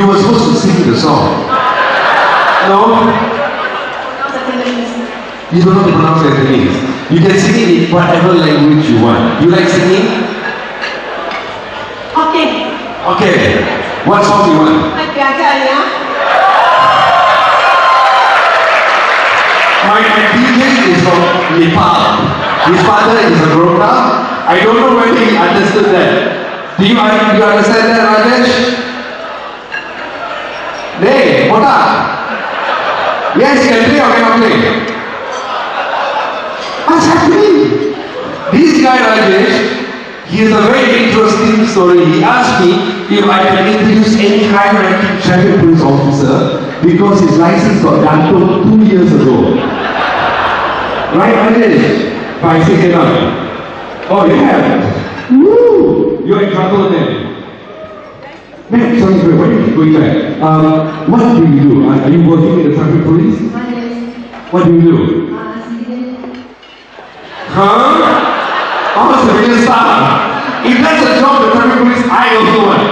You were supposed to sing the song. No? You don't know to pronounce Cantonese. You can sing it in whatever language you want. You like singing? Okay. Okay. What song do you want? My DJ is from Nepal. His father is a Gurukha. I don't know whether he understood that. Do you understand that, Rajesh? Hey, Mota! Yes, you can play or cannot play? What's happening? This guy Rajesh, he has a very interesting story. He asked me if I can introduce any high-ranking traffic police officer because his license got dampened 2 years ago. Right, Rajesh? But I said cannot. Oh, you have? Woo! You're in trouble then. Man, sorry, wait, what are you going back? What do you do? Are you working in the traffic police? Yes. What do you do? Huh? Almost a million star. If that's a job the traffic police, I also want.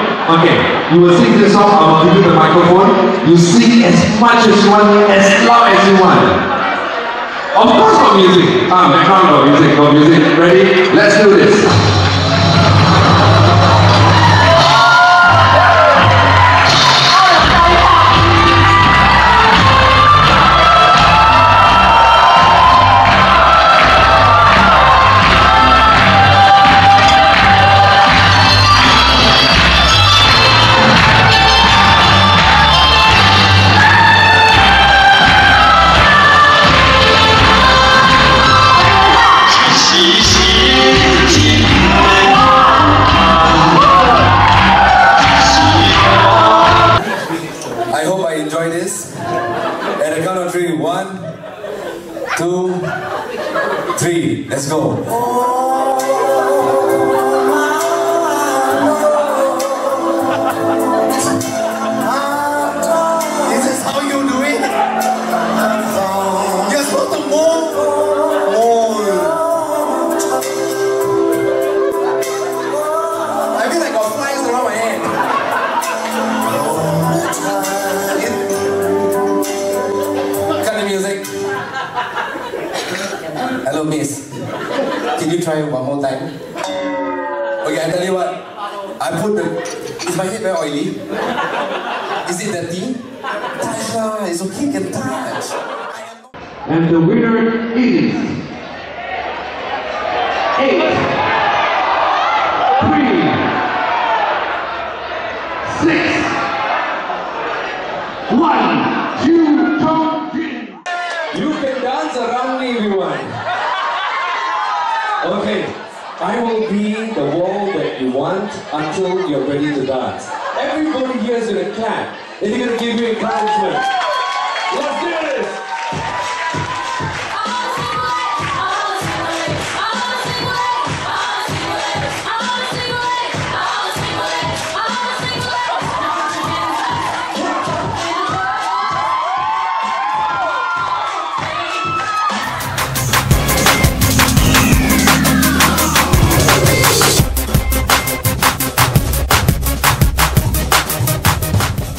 Okay, you will sing this song, I will give you the microphone. You sing as much as you want, as loud as you want. Of course for music. Background for music, Ready? Let's do this. Let's go. This is how you do it. You're supposed to move. I feel like I'm flying around my head. Cut the music. Hello, miss. Can you try one more time? Okay, I tell you what. I put the... Is my head very oily? Is it dirty? Touch lah, it's okay, you can touch. And the winner is... 8, 3, 6, 1, 2, 3. You can dance around me if you want. Okay, I will be the wall that you want until you're ready to dance. Everybody here is going to clap. They're going to give you encouragement. Let's do this!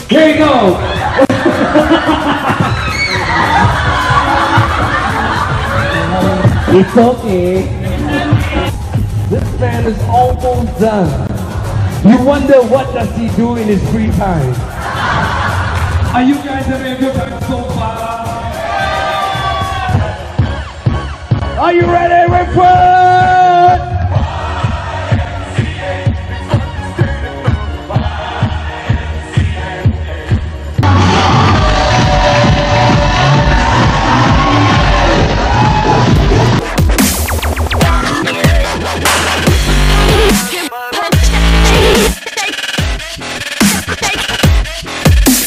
Here you go! It's okay. This man is almost done. You wonder what does he do in his free time. Are you guys having a good time?